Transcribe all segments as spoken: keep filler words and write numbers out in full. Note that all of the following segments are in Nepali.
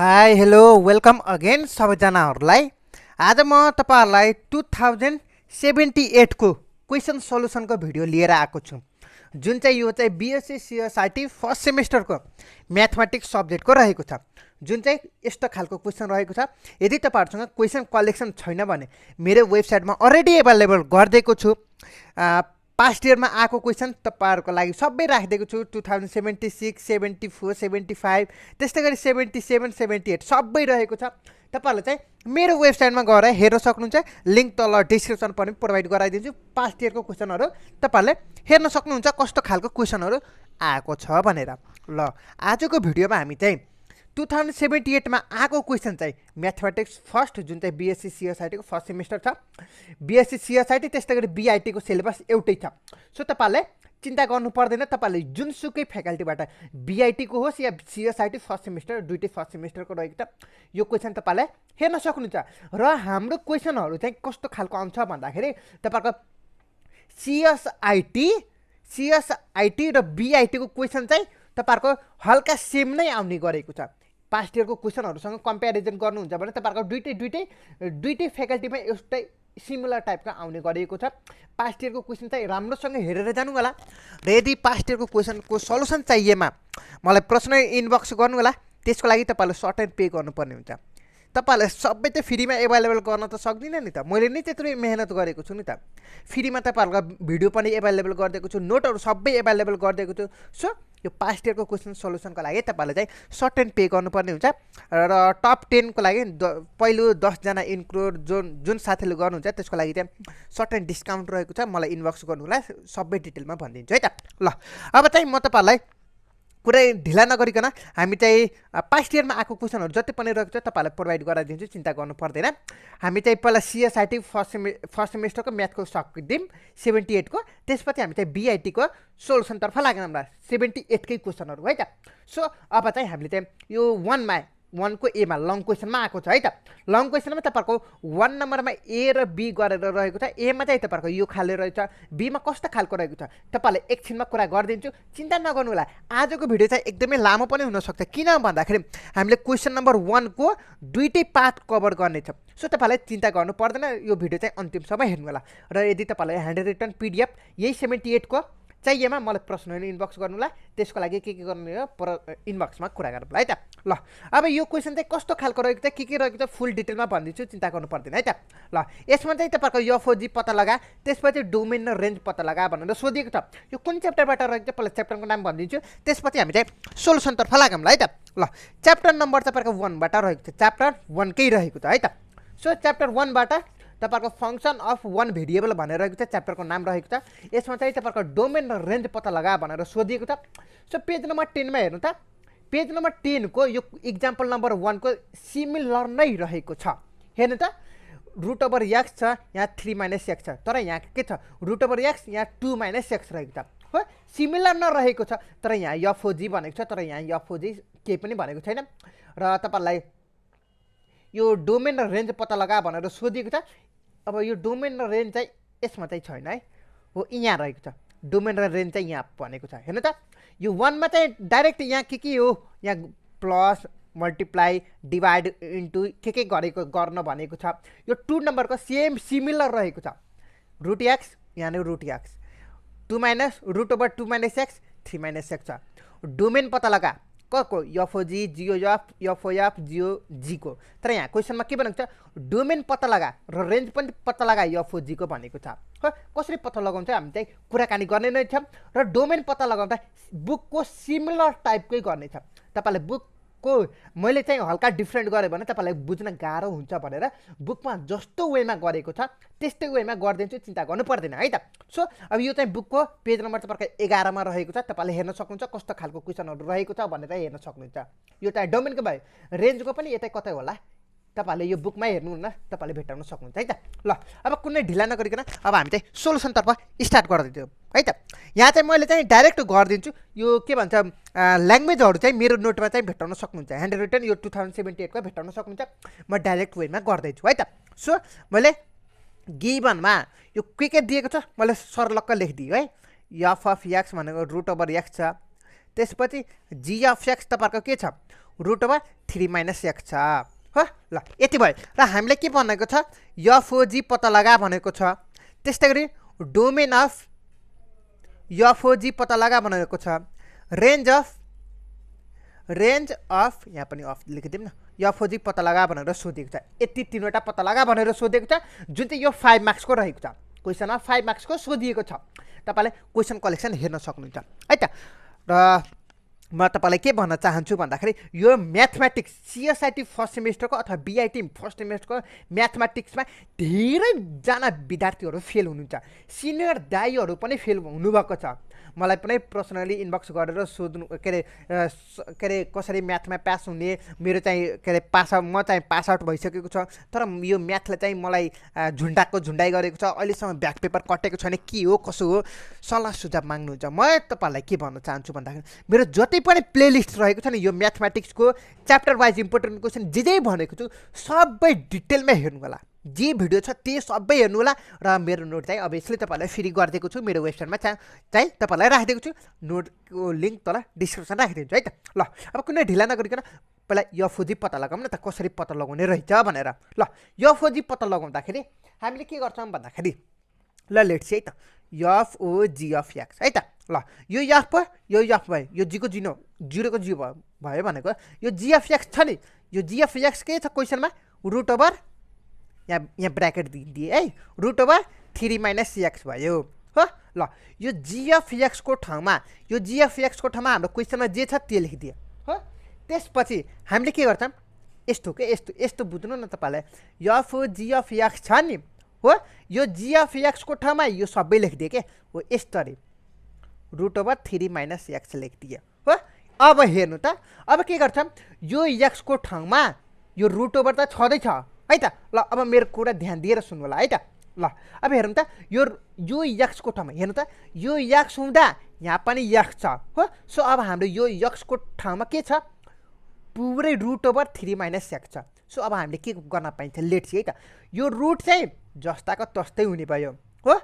हाई हेलो वेलकम अगेन सबैजनाहरुलाई। आज म तपाईहरुलाई टू थाउजन्ड सेभेन्टी एट को क्वेसन सोलुसन को भिडियो लिएर आएको छु, जुन चाहिँ यो चाहिँ बीएससी सीएसआईटी फर्स्ट सेमेस्टर को मैथमेटिक्स सब्जेक्ट को रहेको छ, जुन चाहिँ यस्तो खालको क्वेसन रहेको छ। यदि तपाईहरुसँग क्वेसन कलेक्सन छैन भने मेरो वेबसाइटमा अलरेडी अवेलेबल गरिदिएको छु। पास्ट इयरमा आएको क्वेसन तपाईहरुको लागि सबै राखिदिएको छु। Two thousand seventy six seventy four seventy five त्यस्तै गरी सेभेन्टी सेभेन सेभेन्टी एट सबै रहेको छ। तपाईहरुले चाहिँ मेरो वेबसाइटमा गएर हेर्न सक्नुहुन्छ। लिंक तल डिस्क्रिप्सन पनि प्रोवाइड गराइदिन्छु। पास्ट इयरको क्वेसनहरु तपाईहरुले हेर्न सक्नुहुन्छ कस्तो खालको क्वेसनहरु आएको छ भनेर। ल, आजको भिडियोमा हामी चाहिँ टू थाउजन्ड सेभेन्टी एट मा आएको क्वेसन चाहिँ मैथमेटिक्स फर्स्ट, जुन चाहिँ बीएससी सीएसआईटी को फर्स्ट सेमेस्टर छ, बीएससी सीएसआईटी त्यस्तै गरी बीआईटी को सिलेबस एउटै छ। सो तपाईले चिन्ता गर्नु पर्दैन। तपाईले जुनसुकै फ्याकल्टीबाट बीआईटी को होस् या सीएसआईटी फर्स्ट सेमेस्टर, दुईटै फर्स्ट सेमेस्टर को रहेको छ, यो क्वेसन तपाईले हेर्न सक्नुहुन्छ। र हाम्रो क्वेसनहरु चाहिँ कस्तो खालको आउँछ भन्दाखेरि तपाईको सीएसआईटी सीएसआईटी र बीआईटी को क्वेसन चाहिँ तपाईको हल्का सेम नै आउने गरेको छ। पास्ट इयरको क्वेसनहरुसँग कम्प्यारिजन गर्नुहुन्छ भने तपाईको दुईटै दुईटै दुईटै फ्याकल्टीमा एउटै सिमिलर टाइपका आउने गरिएको छ। पास्ट इयरको क्वेसन चाहिँ राम्रोसँग हेरेर जानु होला। र यदि पास्ट इयरको क्वेसनको सोलुसन चाहिएमा मलाई प्रश्न इनबक्स गर्नु होला। त्यसको लागि तपाईले सर्टेन पे गर्नुपर्ने हुन्छ। तपाईले सबै त फ्रीमा अवेलेबल गर्न त सक्दिन नि त, मैले नि त्यत्रो मेहनत गरेको छु नि त। फ्रीमा तपाईहरुको भिडियो पनि अवेलेबल गरिदिएको छु, नोटहरु सबै अवेलेबल गरिदिएको छु। सो यो पास्ट इयरको क्वेसन सोलुसनको लागि तपाईले चाहिँ सर्ट एन्ड पे गर्नुपर्ने हुन्छ। र टप टेन को लागि पहिलो दस जना इन्क्लुड जुन जुन साथीले गर्नुहुन्छ त्यसको लागि चाहिँ सर्ट एन्ड डिस्काउन्ट रहेको छ। मलाई इनबक्स गर्नु होला, सबै डिटेलमा भनिदिन्छु है त। ल, अब चाहिँ म तपाईलाई कुरै ढिला नगरिकन हामी चाहिँ पास्ट इयरमा आएको क्वेसनहरु जति पनि रहेको छ तपाईलाई प्रोवाइड गराइदिन्छु, चिन्ता गर्नु पर्दैन। हामी चाहिँ पहिला सीएसआईटी फर्स्ट सेमे फर्स्ट सेमेस्टरको म्याथको सकिदिम सेभेन्टी एट को, त्यसपछि हामी चाहिँ बीआईटी को सोलुसन तर्फ लाग्यौँ। हाम्रो सेभेन्टी एट कै क्वेसनहरु है त। सो अब चाहिँ हामीले चाहिँ यो वन मा वन को ए मा लङ क्वेसनमा आएको छ है त। लङ क्वेसनमा तपाईको वन नम्बरमा ए र बी गरेर रहेको छ। ए मा चाहिँ तपाईको यो खाले रहेछ, बी मा कस्तो खालको रहेको छ तपाईलाई एकछिनमा कुरा गरिदिन्छु, चिन्ता नगर्नु होला। आजको भिडियो चाहिँ एकदमै लामो पनि हुन सक्छ, किन भन्दाखेरि हामीले क्वेसन नम्बर वन को दुईटै पार्ट कभर गर्ने छ। सो तपाईलाई चिन्ता गर्नु पर्दैन, यो भिडियो चाहिँ अन्तिमसम्म हेर्नु होला। र यदि तपाईलाई ह्यान्ड रिटन पिडिएफ यही सेभेन्टी एट को चाहिएमा मलाई प्रश्नहरू इनबक्स गर्नु होला। त्यसको लागि के के गर्ने हो पर इनबक्समा कुरा गर्नु होला है त। ल, अब यो क्वेसन चाहिँ कस्तो खालको रहेको छ, के के रहेको छ फुल डिटेलमा भनिदिन्छु, चिन्ता गर्नु पर्दैन है त। ल, यसमा चाहिँ तपाईको एफओजी पत्ता लगा, त्यसपछि डोमेन र रेन्ज पत्ता लगा भनेर सोधिएको छ। यो कुन च्याप्टरबाट रहेको छ पहिला च्याप्टरको नाम भनिदिन्छु, त्यसपछि हामी चाहिँ सोलुसनतर्फ लागौँ है त। ल, च्याप्टर नम्बर तपाईँको वनबाट रहेको छ, च्याप्टर वनकै रहेको छ है त। सो च्याप्टर वनबाट तपाईको फंक्शन अफ वन भेरिएबल भनेर रहेको छ, च्याप्टरको नाम रहेको छ। यसमा चाहिँ तपाईको डोमेन र रेन्ज पत्ता लगा भनेर सोधिएको छ। सो पेज नम्बर टेन मा हेर्नु त, पेज नम्बर टेन को यो एक्जाम्पल नम्बर वन को सिमिलर नै रहेको छ। हेर्नु त, रुट ओभर एक्स छ, यहाँ थ्री माइनस एक्स छ, तर यहाँ के छ रुट ओभर एक्स, यहाँ टू माइनस एक्स रहेको छ। हो, सिमिलर नरहेको छ, तर यहाँ एफओजी भनेको छ, तर यहाँ एफओजी केही पनि भनेको छैन। र तपाईलाई यो डोमेन र रेन्ज पत्ता लगा भनेर सोधिएको छ। अब यो डोमेन र रेन्ज चाहिँ यसमा चाहिँ छैन है, हो यहाँ रहेको छ। डोमेन र रेन्ज चाहिँ यहाँ भनेको छ। हेर्नु त, यो वनमा चाहिँ डाइरेक्ट यहाँ के के हो, यहाँ प्लस मल्टिप्लाई डिभाइड इन्टु के के गरेको गर्न भनेको छ। यो टू नम्बरको सेम सिमिलर रहेको छ, रुट एक्स, यहाँ नै root x, two minus root over two minus x, three minus x छ। डोमेन पत्ता लगा को FOG G O F FOF G O G को, तर यहाँ क्वेसनमा के भनेको छ डोमेन पत्ता लगा र रेन्ज पनि पत्ता लगा एफओजी को भनेको छ। हो, कसरी पत्ता लगाउँछ हामी चाहिँ कुराकानी गर्ने नै छौँ। र डोमेन पत्ता लगाउँदा बुकको सिमिलर टाइपकै गर्ने छ। तपाईँले बुकको मैले चाहिँ हल्का डिफ्रेन्ट गरेँ भने तपाईँलाई बुझ्न गाह्रो हुन्छ भनेर बुकमा जस्तो वेमा गरेको छ त्यस्तै वेमा गरिदिन्छु, चिन्ता गर्नु पर्दैन है त। सो अब यो चाहिँ बुकको पेज नम्बर तपाईँको एघारमा रहेको छ। तपाईँले हेर्न सक्नुहुन्छ कस्तो खालको क्वेसनहरू रहेको छ भनेर हेर्न सक्नुहुन्छ। यो चाहिँ डोमेनको भयो, रेन्जको पनि यतै कतै होला, तपाईँले यो बुकमा हेर्नुहुन्न, तपाईँले भेटाउन सक्नुहुन्छ है त। ल, अब कुनै ढिला नगरिकन अब हामी चाहिँ सोलुसनतर्फ स्टार्ट गरिदिन्छौँ है त। यहाँ चाहिँ मैले चाहिँ डाइरेक्ट गरिदिन्छु। यो के भन्छ ल्याङ्ग्वेजहरू चाहिँ मेरो नोटमा चाहिँ भेटाउन सक्नुहुन्छ, ह्यान्ड रिटन यो टू थाउजन्ड सेभेन्टी एटको भेटाउन सक्नुहुन्छ। म डाइरेक्ट वेमा गर्दैछु है त। सो मैले गिभनमा यो के के दिएको छ मैले सर्लक्क लेखिदियो है। एफ अफ एक्स भनेको रुट ओभर एक्स छ, त्यसपछि जी अफ एक्स तपाईँको के छ root over three minus x हो ल यति भयो र हामीले के भनेको छ एफओजी पत्ता लगा भनेको छ। त्यस्तै गरी डोमेन अफ एफओजी पत्ता लगा भनेको छ। रेन्ज अफ रेन्ज अफ यहाँ पनि अफ लेखिदिउँ न एफओजी पत्ता लगा भनेर सोधेको छ। यति तीनवटा पत्ता लगा भनेर सोधेको छ जुन चाहिँ यो फाइभ मार्क्सको रहेको छ। क्वेसनमा फाइभ मार्क्सको सोधिएको छ। तपाईँले क्वेसन कलेक्सन हेर्न सक्नुहुन्छ है त। र म तपाईँलाई के भन्न चाहन्छु भन्दाखेरि यो म्याथमेटिक्स सीएसआईटी फर्स्ट सेमेस्टरको अथवा बीआईटी फर्स्ट सेमेस्टरको म्याथमेटिक्समा धेरैजना विद्यार्थीहरू फेल हुनुहुन्छ। सिनियर दाइहरू पनि फेल हुनुभएको छ। मलाई पनि पर्सनली इनबक्स गरेर सोध्नु के अरे के अरे कसरी म्याथमा पास हुने, मेरो चाहिँ के अरे पास म चाहिँ पास आउट भइसकेको छ तर यो म्याथले चाहिँ मलाई झुन्डाको झुन्डाइ गरेको छ, अहिलेसम्म ब्याक पेपर कटेको छैन, के हो कसो हो सल्लाह सुझाव माग्नुहुन्छ। म तपाईँलाई के भन्न चाहन्छु भन्दाखेरि मेरो जति पनि प्लेलिस्ट रहेको छ नि यो म्याथमेटिक्सको च्याप्टर वाइज इम्पोर्टेन्ट क्वेसन जे जे भनेको छु सबै डिटेलमा हेर्नु होला। जे भिडियो छ त्यो सबै हेर्नु होला र मेरो नोट चाहिँ अभियसली तपाईँलाई फ्री गरिदिएको छु। मेरो वेबसाइटमा चाहिँ चाहिँ तपाईँलाई राखिदिएको छु। नोटको लिङ्क तल डिस्क्रिप्सन राखिदिन्छु है त। ल अब कुनै ढिला नगरिकन पहिला एफओजी पत्ता लगाउँ न त, कसरी पत्ता लगाउने रहेछ भनेर। ल एफओजी पत्ता लगाउँदाखेरि हामीले के गर्छौँ भन्दाखेरि ल लेट्स है त एफओजी अफ एक्स है त। ल यो एफ भयो, यो एफ भयो, यो जीको जिनो जिरोको जी भयो भयो भनेको यो जीएफ एक्स छ नि, यो जीएफ एक्स के छ क्वेसनमा रुट ओभर यहाँ यहाँ ब्राकेट दिए है root over three minus x भयो हो। ल यो जीएफ एक्सको ठाउँमा यो जीएफ एक्सको ठाउँमा हाम्रो क्वेसनमा जे छ त्यो लेखिदियो हो। त्यसपछि हामीले के गर्छौँ यस्तो के यस्तो यस्तो बुझ्नु न तपाईँलाई एफओ जीएफ एक्स छ नि हो, यो जीएफ एक्सको ठाउँमा यो सबै लेखिदिए के हो यसरी root over three minus x लेखिदियो हो। अब हेर्नु त अब के गर्छौँ यो एक्सको ठाउँमा यो रुट ओभर त छँदैछ है त। ल अब मेरो कुरा ध्यान दिएर सुन्नु होला है त। ल अब हेरौँ त यो यो एक्सको ठाउँमा हेर्नु त यो एक्स हुँदा यहाँ पनि एक्स छ हो। सो अब हाम्रो यो एक्सको ठाउँमा के छ पुरै root over three minus x छ। सो अब हामीले के गर्न पाइन्छ लेट्स है त। यो रुट चाहिँ जस्ताको तस्तै हुने भयो हो।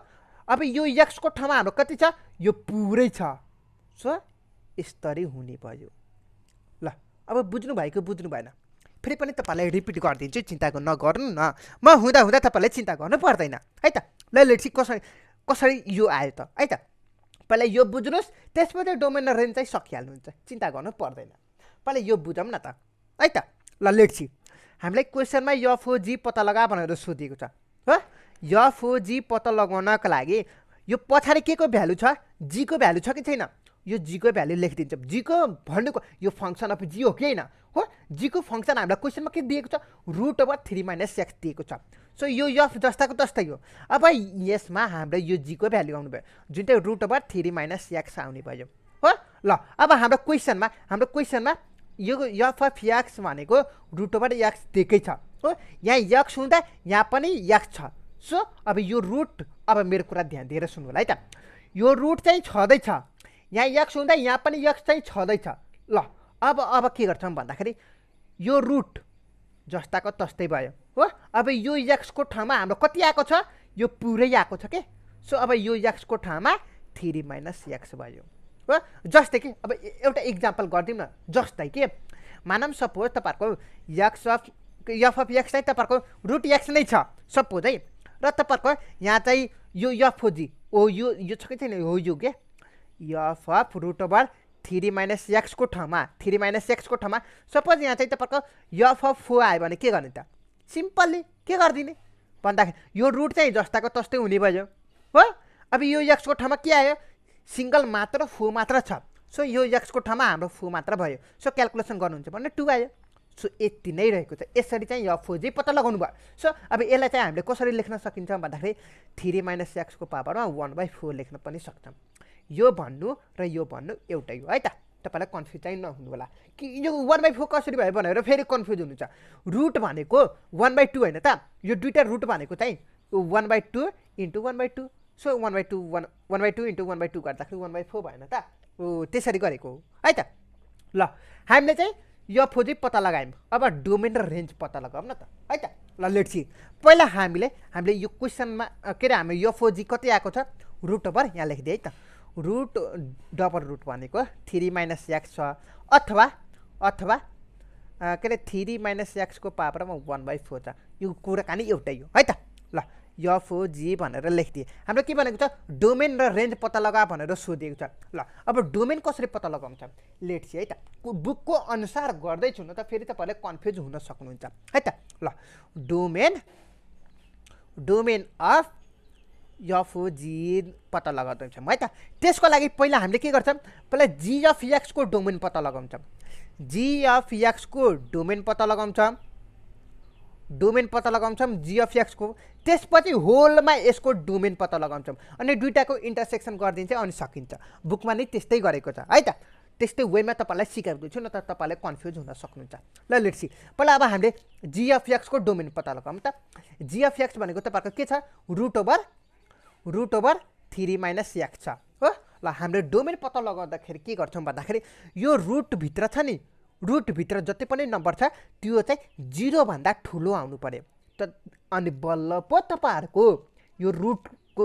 अब यो एक्सको ठाउँमा हाम्रो कति छ यो पुरै छ सो यसरी हुने भयो। ल अब बुझ्नु भयो कि बुझ्नु भएन फेरि पनि तपाईँलाई रिपिट गरिदिन्छु, चिन्ताको नगर्नु न। म हुँदा हुँदा तपाईँलाई चिन्ता गर्नु पर्दैन है त। ल लेट्स कसरी कसरी यो आयो त है त। पहिला यो बुझ्नुहोस् त्यसपछि डोमेन रेन्ज चाहिँ सकिहाल्नुहुन्छ, चिन्ता गर्नु पर्दैन। पहिला यो बुझौँ न त है त। ल लेट्स हामीलाई क्वेसनमा एफओजी पत्ता लगा भनेर सोधिएको छ हो। एफओजी पत्ता लगाउनको लागि यो पछाडि के को भ्यालु छ जीको भ्यालु छ कि छैन यो जीको भ्याल्यु लेखिदिन्छौँ। जीको भन्नुको यो फङ्सन अफ जी हो कि होइन हो। जीको फङ्सन हामीलाई क्वेसनमा के दिएको छ root over three minus x दिएको छ। सो यो एफ जस्ताको तस्तै हो। अब यसमा हाम्रो यो जीको भ्याल्यु आउनु भयो जुन चाहिँ root over three minus x आउने भयो हो। ल अब हाम्रो क्वेसनमा हाम्रो क्वेसनमा यो एफ अफ एक्स भनेको रुट ओभर एक्स दिएकै छ हो। यहाँ एक्स हुँदा यहाँ पनि एक्स छ। सो अब यो रुट अब मेरो कुरा ध्यान दिएर सुन्नु होला है त। यो रुट चाहिँ छँदैछ, यहाँ एक्स हुँदा यहाँ पनि एक्स चाहिँ छँदैछ। ल अब अब के गर्छौँ भन्दाखेरि यो रुट जस्ताको तस्तै भयो हो। अब यो एक्सको ठाउँमा हाम्रो कति आएको छ यो पुरै आएको छ के। सो अब यो एक्सको ठाउँमा थ्री माइनस एक्स भयो हो। जस्तै कि अब एउटा इक्जाम्पल गरिदिउँ न। जस्तै कि मानौँ सपोज तपाईँहरूको x of f of x चाहिँ तपाईँहरूको रुट एक्स नै छ सपोज है, र तपाईँहरूको यहाँ चाहिँ यो एफओजी ओ यो यो छ कि छैन हो यो के F of root over three minus एक्सको ठाउँमा थ्री माइनस एक्सको ठाउँमा सपोज यहाँ चाहिँ तपाईँको एफ अफ फोर आयो भने के गर्ने त सिम्पल्ली के गरिदिने भन्दाखेरि यो रुट चाहिँ जस्ताको तस्तै हुने भयो हो। अब यो एक्सको ठाउँमा के आयो सिङ्गल मात्र फोर मात्र छ। सो यो एक्सको ठाउँमा हाम्रो फोर मात्र भयो। सो क्यालकुलेसन गर्नुहुन्छ भने टू आयो। सो यति नै रहेको छ। यसरी चाहिँ एफओजी पत्ता लगाउनु भयो। सो अब यसलाई चाहिँ हामीले कसरी लेख्न सकिन्छ भन्दाखेरि थ्री माइनस एक्सको पावरमा वान बाई फोर लेख्न पनि सक्छौँ। यो भन्नु र यो भन्नु एउटै हो है त। तपाईँलाई कन्फ्युज चाहिँ नहुनु होला कि यो वान बाई फोर कसरी भयो भनेर फेरि कन्फ्युज हुनुहुन्छ। रुट भनेको वान बाई टू होइन त, यो दुईवटा रुट भनेको चाहिँ one by two into one by two. So one by two one one by two into one by two गर्दाखेरि वान बाई फोर भएन त, त्यसरी गरेको हो है त। ल हामीले चाहिँ एफओजी पत्ता लगायौँ। अब डोमेन र रेन्ज पत्ता लगाऊँ न त है त। ल लेट्स सी पहिला हामीले हामीले यो क्वेसनमा के अरे हामी एफओजी कति आएको छ रुट ओभर यहाँ लेखिदिए है त। रुट डबल रुट भनेको थ्री माइनस एक्स छ अथवा अथवा के थ्री माइनस एक्स को पावर में वन बाई फोर छ। यो कुराकानी एउटै हो है त। ल एफ ओ जी भनेर लेखिदिए। हाम्रो के भनेको छ डोमेन र रेन्ज पत्ता लगा भनेर सोधेको छ। ल अब डोमेन कसरी पत्ता लगाउँछ लेट्स सी है त। बुकको अनुसार गर्दै छु न त फेरि तपाईहरुले कन्फ्युज हुन सक्नुहुन्छ है त। ल domain domain of f o g पत्ता लगाउँछौँ है त। त्यसको लागि पहिला हामीले के गर्छौँ, पहिला जी अफ एक्स को डोमेन पत्ता लगाउँछौँ। जी अफ एक्स को डोमेन पत्ता लगाउँछौँ डोमेन पत्ता लगाउँछौँ जी अफ एक्स को। त्यसपछि होलमा यसको डोमेन पत्ता लगाउँछौँ अनि दुईटाको इन्टरसेक्सन गरिदिन्छ अनि सकिन्छ। बुकमा नै त्यस्तै गरेको छ है त। त्यस्तै वेमा तपाईलाई सिकाउँदै छु न त तपाईलाई कन्फ्युज हुन सक्नुहुन्छ। ल लेट्स सी पहिला अब हामीले जी अफ एक्स को डोमेन पत्ता लगाउँ त। जी अफ एक्स भनेको तपाईको के छ root over root over three minus x छ हो। ल हामीले डोमेन पत्ता लगाउँदाखेरि के गर्छौँ भन्दाखेरि यो रुटभित्र छ नि रुटभित्र जति पनि नम्बर छ त्यो चाहिँ जिरोभन्दा ठुलो आउनु पर्यो त। अनि बल्ल पो तपाईँहरूको यो रुटको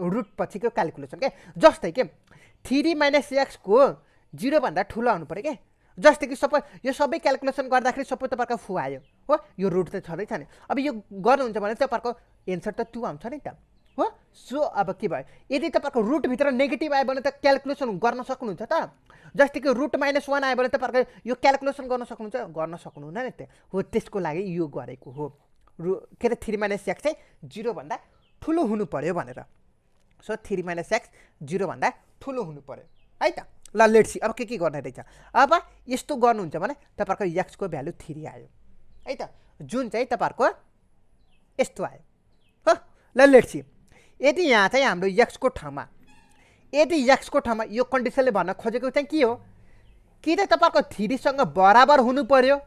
रुट पछिको क्यालकुलेसन के जस्तै के थ्री माइनस एक्सको जिरोभन्दा ठुलो आउनु पर्यो क्या। जस्तै कि सपोज यो सबै क्यालकुलेसन गर्दाखेरि सपोज तपाईँको फु आयो हो, यो रुट त छँदै छैन। अब यो गर्नुहुन्छ भने तपाईँको एन्सर त टू आउँछ नि त हो। सो अब के भयो यदि तपाईँको रुटभित्र नेगेटिभ आयो भने त क्यालकुलेसन गर्न सक्नुहुन्छ त। जस्तै कि रुट माइनस वान आयो भने तपाईँहरूको यो क्यालकुलेसन गर्न सक्नुहुन्छ गर्न सक्नुहुन्न नि त हो। त्यसको लागि यो गरेको हो रु के अरे थ्री माइनस एक्स चाहिँ जिरोभन्दा ठुलो हुनु पऱ्यो भनेर। सो थ्री माइनस एक्स जिरोभन्दा ठुलो हुनु पऱ्यो है त। ल लेट्स सी अब के के गर्ने रहेछ। अब यस्तो गर्नुहुन्छ भने तपाईँको एक्सको भ्यालु थ्री आयो है त, जुन चाहिँ तपाईँहरूको यस्तो आयो हो। ल लेट्स सी यदि यहाँ चाहिँ हाम्रो एक्सको ठाउँमा यदि एक्सको ठाउँमा यो कन्डिसनले भन्न खोजेको चाहिँ के हो कि त तपाईँको थ्रीसँग बराबर हुनु पऱ्यो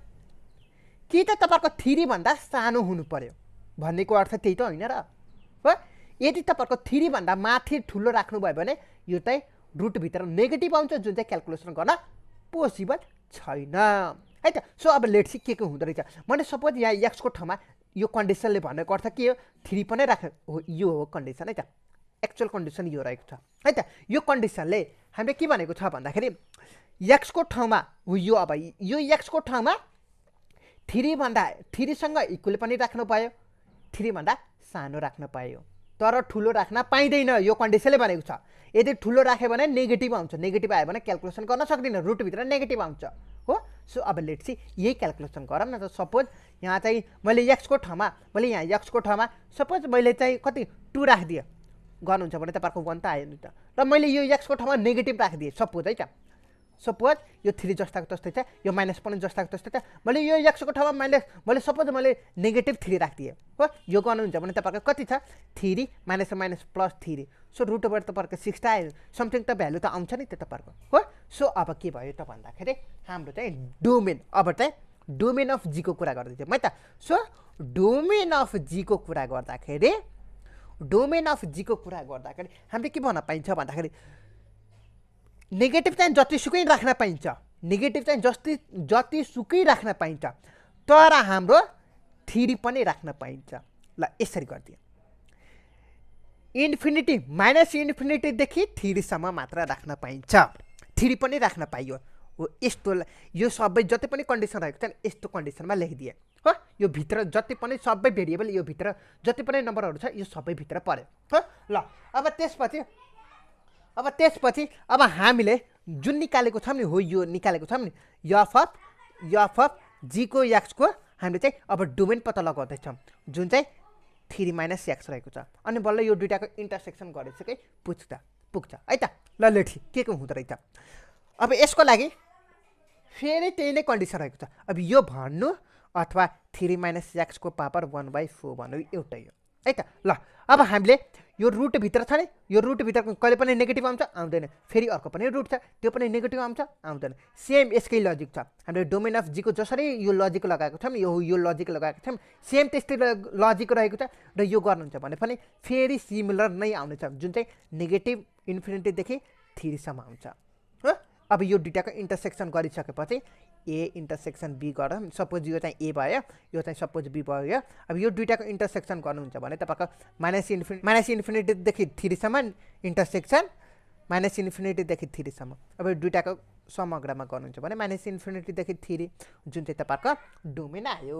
कि त तपाईँको थ्रीभन्दा सानो हुनु पऱ्यो भन्नेको अर्थ त्यही त होइन र हो। यदि तपाईँको थ्रीभन्दा माथि ठुलो राख्नुभयो भने यो चाहिँ रुटभित्र नेगेटिभ आउँछ जुन चाहिँ क्यालकुलेसन गर्न पोसिबल छैन है त। सो अब लेट्स सी के के हुँदो रहेछ। मैले सपोज यहाँ एक्सको ठाउँमा यो कन्डिसनले भनेको अर्थ के हो थ्री पनि राख्यो हो, यो हो कन्डिसन है त। एक्चुअल कन्डिसन यो रहेको छ है त। यो कन्डिसनले हामीले के भनेको छ भन्दाखेरि एक्सको ठाउँमा हो यो अब यो एक्सको ठाउँमा थ्रीभन्दा थ्रीसँग इक्वल पनि राख्नु पायो थ्रीभन्दा सानो राख्न पायो तर ठुलो राख्न पाइँदैन। यो कन्डिसनले भनेको छ यदि ठुलो राख्यो भने नेगेटिभ आउँछ नेगेटिभ आयो भने क्यालकुलेसन गर्न सक्दैन रुटभित्र नेगेटिभ आउँछ हो। सो अब लेट्स सी यही क्यालकुलेसन गरौँ न त। सपोज यहाँ चाहिँ मैले एक्सको ठाउँमा मैले यहाँ एक्सको ठाउँमा सपोज मैले चाहिँ कति टू राखिदिएँ गर्नुहुन्छ भने तपाईँको वान त आयो नि त। र मैले यो एक्सको ठाउँमा नेगेटिभ राखिदिएँ सपोज है त। सपोज यो थ्री जस्ताको जस्तै छ यो माइनस पनि जस्ताको जस्तै छ। मैले यो एक्सको ठाउँमा माइनस मैले सपोज मैले नेगेटिभ थ्री राखिदिएँ हो। यो गर्नुहुन्छ भने तपाईँको कति छ three minus minus plus three. So root over तपाईँको सिक्स त आयो समथिङ त भ्यालु त आउँछ नि त तपाईँको हो। सो अब के भयो त भन्दाखेरि हाम्रो चाहिँ डोमेन अब चाहिँ डोमेन अफ जी को कुरा गर्दैथ्यो है त। सो डोमेन अफ जी को कुरा गर्दाखेरि डोमेन अफ जी को कुरा गर्दाखेरि हामीले के भन्न पाइन्छ भन्दाखेरि नेगेटिभ चाहिँ जतिसुकै राख्न पाइन्छ नेगेटिभ चाहिँ जति जतिसुकै राख्न पाइन्छ तर हाम्रो थ्री पनि राख्न पाइन्छ। ल यसरी गरिदिए इन्फिनिटी माइनस इन्फिनिटीदेखि थ्रीसम्म मात्र राख्न पाइन्छ थ्री पनि राख्न पाइयो हो। यस्तो यो सबै जति पनि कन्डिसन रहेको छ यस्तो कन्डिसनमा लेखिदिए हो। यो भित्र जति पनि सबै भेरिएबल यो भित्र जति पनि नम्बरहरू छ यो सबै भित्र पर्यो हो। ल अब त्यसपछि अब त्यसपछि अब हामीले जुन निकालेको छौँ नि हो यो निकालेको छौँ नि f of f of g को एक्सको हामीले चाहिँ अब डोमेन पत्ता लगाउँदैछौँ जुन चाहिँ थ्री माइनस एक्स रहेको छ अनि बल्ल यो दुइटाको इन्टरसेक्सन गरेपछि पुग्छ पुग्छ है त। ल लेट्स सी के के हुँदो रहेछ। अब यसको लागि फेरि त्यही नै कन्डिसन रहेको छ। अब यो भन्नु अथवा थ्री माइनस एक्सको पावर वान बाई फोर भन्नु एउटै हो है त। ल अब हामीले यो रुटभित्र छ नि यो रुटभित्र कहिले पनि नेगेटिभ आउँछ आउँदैन फेरि अर्को पनि रुट छ त्यो पनि नेगेटिभ आउँछ आउँदैन सेम यसकै लजिक छ। हामीले डोमेन अफ जीको जसरी यो लजिक लगाएको छौँ यो यो लजिक लगाएको छौँ सेम त्यस्तै लजिक रहेको छ र यो गर्नुहुन्छ भने पनि फेरि सिमिलर नै आउनेछ जुन चाहिँ नेगेटिभ इन्फिनिटीदेखि थ्रीसम्म आउँछ हो। अब यो दुइटाको इन्टरसेक्सन गरिसकेपछि ए इन्टरसेक्सन बी गरौँ। सपोज यो चाहिँ ए भयो यो चाहिँ सपोज बी भयो। अब यो दुइटाको इन्टरसेक्सन गर्नुहुन्छ भने तपाईँको माइनस इन्फिनि माइनस इन्फिनिटीदेखि थ्रीसम्म इन्टरसेक्सन माइनस इन्फिनिटी देखि थ्री सम्म अब दुईटा को समग्रमा गर्नुहुन्छ भने माइनस इन्फिनिटी देखि थ्री जुन चाहिँ तपाईको डोमेन आयो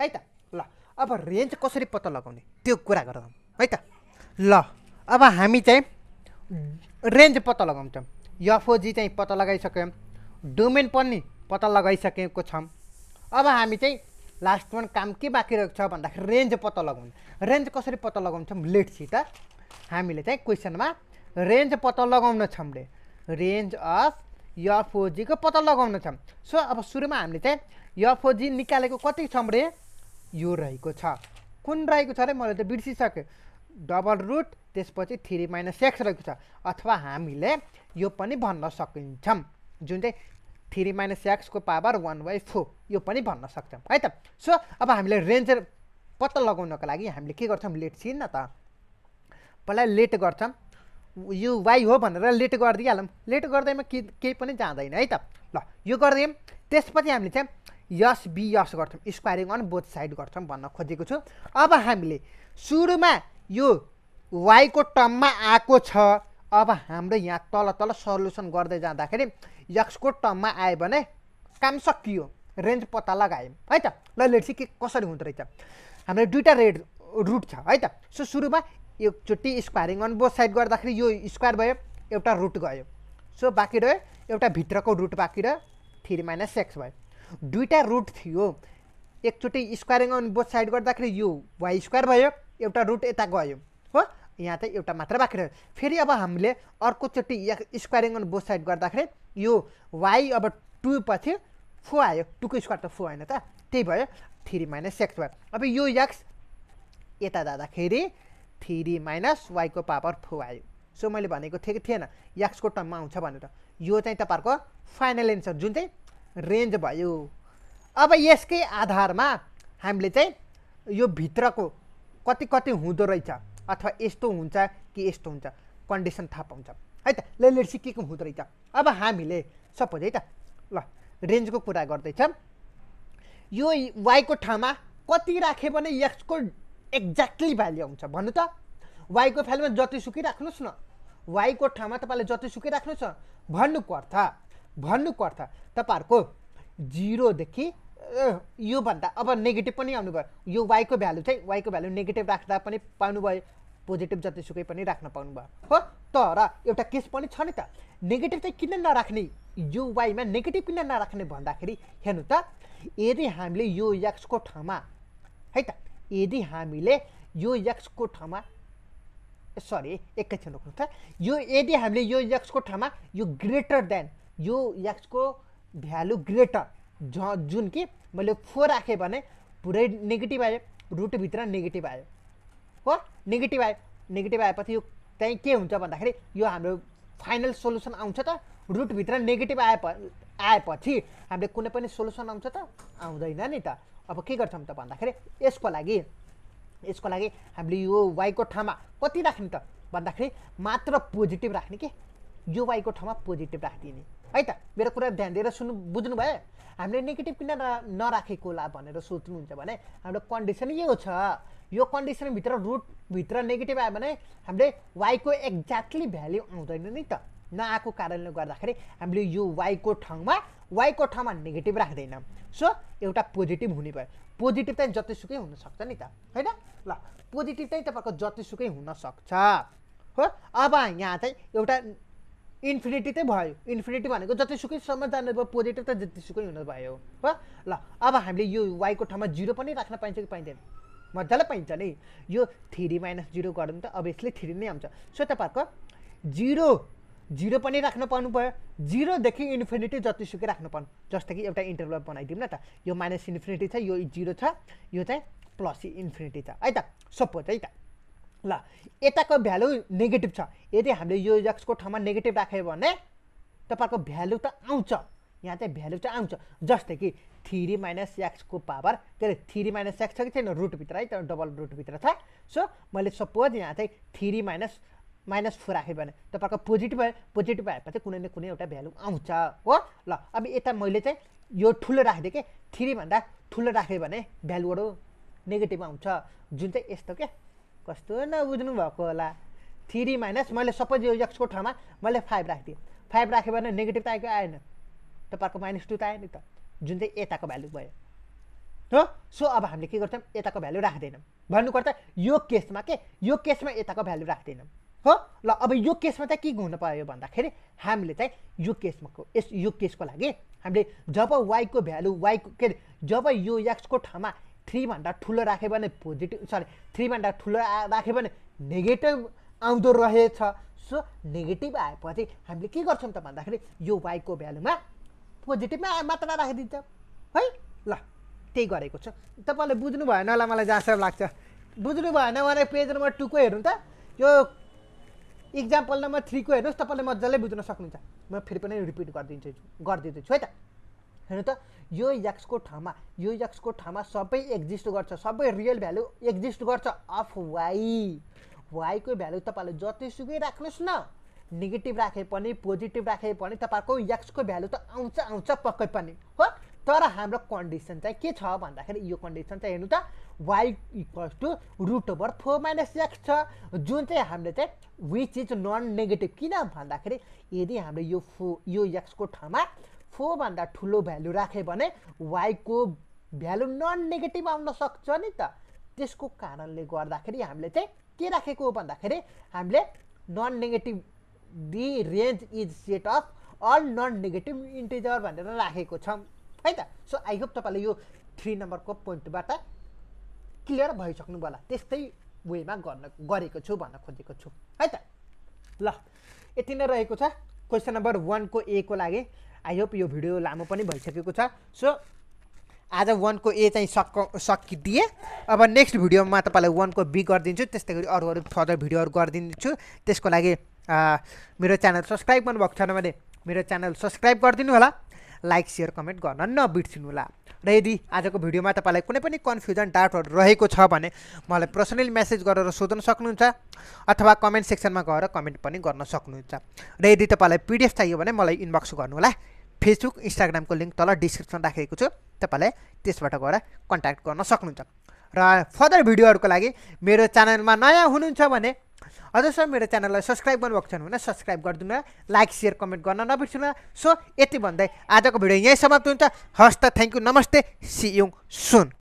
है त। ल अब रेन्ज कसरी पत्ता लगाउने त्यो कुरा गरौँ है त। ल अब हामी चाहिँ रेन्ज पत्ता लगाउँछौँ, एफओजी चाहिँ पत्ता लगाइसक्यौँ, डोमेन पनि पत्ता लगाइसकेको छौँ। अब हामी चाहिँ लास्ट वन काम के बाँकी रहेको छ भन्दाखेरि रेन्ज पत्ता लगाउने। रेन्ज कसरी पत्ता लगाउँछौँ, लेट्सित हामीले चाहिँ क्वेसनमा रेन्ज पत्ता लगाउन छौँ, रेन्ज अफ एफओजी को पत्ता लगाउन छौँ। सो अब सुरुमा हामीले चाहिँ एफओजी निकालेको कति छौँ रे, यो रहेको छ, कुन रहेको छ अरे मैले त बिर्सिसकेँ, डबल रुट त्यसपछि थ्री माइनस एक्स रहेको छ। अथवा हामीले यो पनि भन्न सकिन्छौँ जुन चाहिँ थ्री माइनस एक्सको पावर वान बाई फोर यो पनि भन्न सक्छौँ है त। सो अब हामीले रेन्ज पत्ता लगाउनको लागि हामीले के गर्छौँ, लेट छि न त पहिला लेट गर्छौँ, यो वाइ हो भनेर लेट गरिदिइहालौँ, लेट गर्दैमा के केही पनि जाँदैन है त। ल यो गरिदियौँ, त्यसपछि हामीले चाहिँ यस बी यस गर्छौँ, स्क्वायरिङ अन बोथ साइड गर्छौँ भन्न खोजेको छु। अब हामीले सुरुमा यो वाइको टर्ममा आएको छ, अब हाम्रो यहाँ तल तल सल्युसन गर्दै जाँदाखेरि एक्सको टर्ममा आयो भने काम सकियो, रेन्ज पत्ता लगायौँ है त। ल लेट्स के कसरी हुँदो रहेछ, हाम्रो दुईवटा रेड रुट छ है त। सो सुरुमा एकचोटि स्क्वायरिङ अन बोथ साइड गर्दाखेरि यो स्क्वायर भयो, एउटा रुट गयो, सो बाँकी रह्यो एउटा भित्रको रुट बाँकी रह्यो, थ्री माइनस एक्स भयो। दुईवटा रुट थियो, एकचोटि स्क्वायरिङ अन बोथ साइड गर्दाखेरि यो वाइ स्क्वायर भयो, एउटा रुट यता गयो हो, यहाँ चाहिँ एउटा मात्र बाँकी रह्यो। फेरि अब हामीले अर्कोचोटि स्क्वायरिङ अन बोथ साइड गर्दाखेरि यो वाइ अब टू पछि फोर आयो, टूको स्क्वायर त फोर होइन त, त्यही भयो थ्री माइनस एक्स भयो। अब यो एक्स यता जाँदाखेरि थ्री माइनस वाइको पावर फोर आयो। सो मैले भनेको थिएँ कि थिएन एक्सको टर्ममा आउँछ भनेर, यो चाहिँ तपाईँहरूको फाइनल एन्सर जुन चाहिँ रेन्ज भयो। अब यसकै आधारमा हामीले चाहिँ यो भित्रको कति कति हुँदो रहेछ अथवा यस्तो हुन्छ कि यस्तो हुन्छ कन्डिसन थाहा पाउँछ है त। ल लेट्स के के हुँदो रहेछ। अब हामीले सपोज है त, ल रेन्जको कुरा गर्दैछौँ, यो वाइको ठाउँमा कति राख्यो भने एक्सको एक्ज्याक्टली भ्याल्यु आउँछ। भन्नु त वाइको भ्यालुमा जतिसुकै राख्नुहोस् न, वाइको ठाउँमा तपाईँले जतिसुकै राख्नुहोस् न, भन्नुको अर्थ भन्नुको अर्थ तपाईँहरूको जिरोदेखि योभन्दा अब नेगेटिभ पनि आउनुभयो, यो वाइको भ्यालु चाहिँ वाइको भ्यालु नेगेटिभ राख्दा पनि पाउनुभयो, पोजिटिभ जतिसुकै पनि राख्न पाउनुभयो हो। तर एउटा केस पनि छ नि त, नेगेटिभ चाहिँ किन नराख्ने, यो वाइमा नेगेटिभ किन नराख्ने भन्दाखेरि हेर्नु त, यदि हामीले यो एक्सको ठाउँमा है त यदि हामीले यो एक्सको ठाउँमा सरी एकैछिन रोक्नु त, यो यदि हामीले यो एक्सको ठाउँमा यो ग्रेटर देन यो एक्सको भ्यालु ग्रेटर ज जुन कि मैले फोर राखेँ भने पुरै नेगेटिभ आयो, रुटभित्र नेगेटिभ आयो हो, नेगेटिभ आयो, नेगेटिभ आएपछि यो त्यहीँ के हुन्छ भन्दाखेरि यो हाम्रो फाइनल सोल्युसन आउँछ त। रुटभित्र नेगेटिभ आए आएपछि हामीले कुनै पनि सोल्युसन आउँछ त, आउँदैन नि त। अब के गर्छौँ त भन्दाखेरि यसको लागि यसको लागि हामीले यो वाइको ठाउँमा कति राख्ने त भन्दाखेरि मात्र पोजिटिभ राख्ने, कि यो वाइको ठाउँमा पोजिटिभ राखिदिने है त। मेरो कुरा ध्यान दिएर सुन्नु बुझ्नु भयो, हामीले नेगेटिभ किन नराखेको होला भनेर सोच्नुहुन्छ भने हाम्रो कन्डिसन यो छ, यो कन्डिसनभित्र रुटभित्र नेगेटिभ आयो भने हामीले वाइको एक्ज्याक्टली भ्याल्यु आउँदैन नि त। नआएको कारणले गर्दाखेरि हामीले यो वाइको ठाउँमा वाइको ठाउँमा नेगेटिभ राख्दैन, सो एउटा पोजिटिभ हुने भयो। पोजिटिभ चाहिँ जतिसुकै हुनसक्छ नि त होइन, ल पोजिटिभ चाहिँ तपाईँको जतिसुकै हुनसक्छ हो। अब यहाँ चाहिँ एउटा इन्फिनिटी चाहिँ भयो, इन्फिनिटी भनेको जतिसुकैसम्म जानुभयो, पोजिटिभ त जतिसुकै हुनु भयो हो। ल अब हामीले यो वाइको ठाउँमा जिरो पनि राख्न पाइन्छ कि पाइँदैन, मजाले पाइन्छ नि। यो थ्री माइनस जिरो गरौँ त, अब यसले थ्री नै आउँछ। सो तपाईँहरूको जिरो जिरो पनि राख्न पाउनु भयो, जिरोदेखि इन्फिनिटी जतिसुकै राख्नु पाउनु, जस्तो कि एउटा इन्टरभल बनाइदिउँ न त, यो माइनस इन्फिनिटी छ, यो जिरो छ, यो चाहिँ प्लस इन्फिनिटी छ है त सपोज है त। ल यताको भ्यालु नेगेटिभ छ, यदि हामीले यो एक्सको ठाउँमा नेगेटिभ राख्यो भने तपाईँको भ्यालु त आउँछ, यहाँ चाहिँ भ्यालु चाहिँ आउँछ, जस्तै कि थ्री माइनस एक्सको पावर के अरे थ्री माइनस एक्स छ कि छैन, रुटभित्र है त, डबल रुटभित्र छ। सो मैले सपोज यहाँ चाहिँ थ्री माइनस माइनस फोर राख्यो भने तपाईँको पोजिटिभ आयो, पोजिटिभ आएपछि कुनै न कुनै एउटा भ्यालु आउँछ हो। ल अब यता मैले चाहिँ यो ठुलो राखिदिएँ कि थ्रीभन्दा ठुलो राखेँ भने भ्यालुहरू नेगेटिभ आउँछ, जुन चाहिँ यस्तो के कस्तो नबुझ्नु भएको होला, थ्री माइनस मैं सपोज यो एक्स को ठाउँमा मैं फाइव राखिदिएँ, फाइव राख्यो भने नेगेटिभ त आएको आएन, तपाईको माइनस टू तो आए नि त, जुन चाहिँ यताको भ्यालु भयो हो। सो अब हामीले के गर्छौं, यताको भ्यालु राख्दैनौं, भन्नुपर्दा यो केसमा के यो केसमा यताको भ्यालु राख्दैनौं हो। ल अब यो केसमा चाहिँ के हुन पायो भन्दाखेरि हामीले चाहिँ यो केसमा को यस यो केसको लागि हामीले जब y को भ्यालु y को के जब यो x को ठाउँमा थ्री भन्दा ठुलो राख्यो भने पोजिटिभ सरी थ्री भन्दा ठुलो राख्यो भने नेगेटिभ आउँदो रहेछ। सो नेगेटिभ आएपछि हामीले के गर्छौं त भन्दाखेरि यो y को भ्यालुमा पोजिटिभमा मात्र राखिदिन्छ है। ल त्यही गरेको छ, तपाईले बुझ्नु भएन होला मलाई जहाँसम्म लाग्छ। बुझ्नु भएन भने पेज नम्बर टू को हेर्नु त, यो इक्जाम्पल नंबर थ्री को हेर्नुस्, तपाईले मजाले बुझ्न सक्नुहुन्छ। म फेरि पनि रिपिट गर्दिन्छु गर्दिन्छु है त। हेर्नु त यो एक्स को ठाउँमा यो एक्स को ठाउँमा सबै एक्जिस्ट गर्छ, सबै रियल भ्यालु एक्जिस्ट गर्छ अफ वाई। वाई को भ्यालु तपाईले जतिसुकै राख्नुस् न, नेगेटिभ राखे पनि पोजिटिभ राखे पनि तपाईको एक्स को भ्यालु त आउँछ आउँछ पक्कै पनि हो। तर हाम्रो कन्डिसन चाहिँ के छ भन्दाखेरि यो कन्डिसन चाहिँ हेर्नु त y equals to root over four minus x छ, जुन चाहिँ हामीले चाहिँ विच इज नन नेगेटिभ। किन भन्दाखेरि यदि हामीले यो फो यो एक्स को ठाउँमा फोर भन्दा ठुलो भ्यालु राख्यो भने y को भ्यालु नन नेगेटिभ आउन सक्छ नि त। त्यसको कारणले गर्दाखेरि हामीले चाहिँ के राखेको हो भन्दाखेरि हामीले non negative the range is set of all non negative integer भनेर राखेको छौँ है त। सो आई होप तपाईँले यो थ्री नम्बरको पोइन्टबाट क्लियर भइसक्नु होला, त्यस्तै वेमा गर्न गरेको छु भन्न खोजेको छु है त। ल यति नै रहेको छ क्वेसन नम्बर वन को ए को लागि। आई होप यो भिडियो लामो पनि भइसकेको छ। सो आज वन को ए चाहिँ सक सकिदिए। अब नेक्स्ट भिडियोमा तपाईँलाई वन को बी गरिदिन्छु, त्यस्तै गरी अरू अरू फर्दर भिडियोहरू गरिदिन्छु। त्यसको लागि मेरो च्यानल सब्सक्राइब गर्नुभएको छैन भने मेरो च्यानल सब्सक्राइब गरिदिनु होला, लाइक सेयर कमेन्ट गर्न नबिर्सिनु होला। र यदि आजको भिडियोमा तपाईँलाई कुनै पनि कन्फ्युजन डाउटहरू रहेको छ भने मलाई पर्सनली मेसेज गरेर सोध्न सक्नुहुन्छ, अथवा कमेन्ट सेक्सनमा गएर कमेन्ट पनि गर्न सक्नुहुन्छ। र यदि तपाईँलाई पिडिएफ चाहियो भने मलाई इनबक्स गर्नु होला। फेसबुक इन्स्टाग्रामको लिङ्क तल डिस्क्रिप्सन राखेको छु, तपाईँलाई त्यसबाट गएर कन्ट्याक्ट गर्न सक्नुहुन्छ। र फर्दर भिडियोहरूको लागि मेरो च्यानलमा नयाँ हुनुहुन्छ भने अझसम्म मेरो च्यानललाई सब्सक्राइब गर्नुभएको छैन भने सब्सक्राइब गरिदिनु, लाइक सेयर कमेन्ट गर्न नबिर्सनु। सो यति भन्दै आजको भिडियो यहीँ समाप्त हुन्छ। हस् त, थ्याङ्क यू, नमस्ते, सी यू सुन।